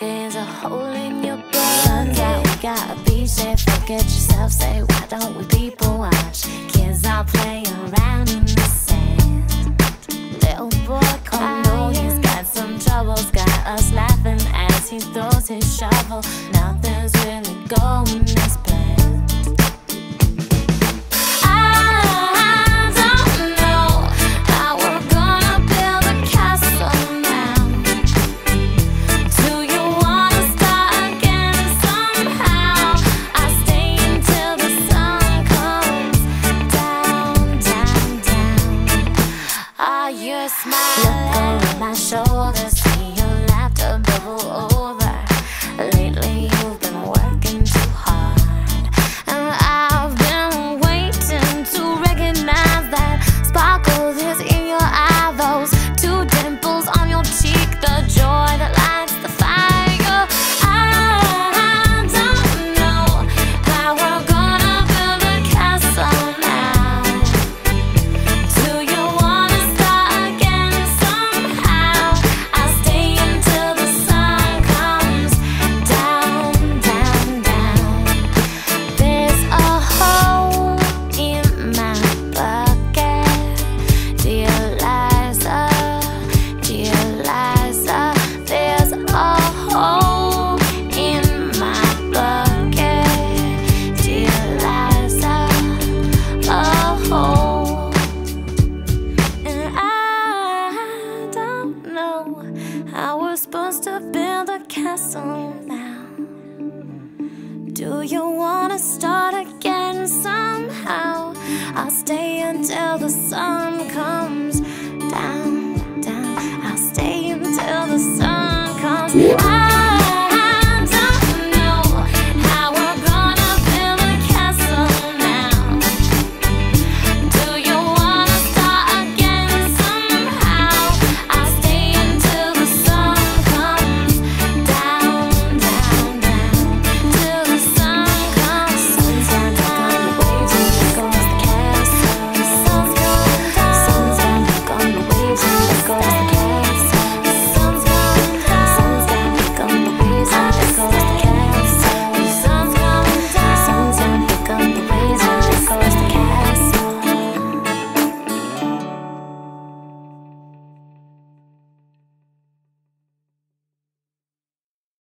There's a hole in your guns out. We gotta be safe, forget yourself. Say, why don't we people watch? Kids all play around in the sand. Little boy crying, oh no, he's got some troubles. Got us laughing as he throws his shovel. Nothing's really going as planned. Look over my shoulder, see your laughter bubble over.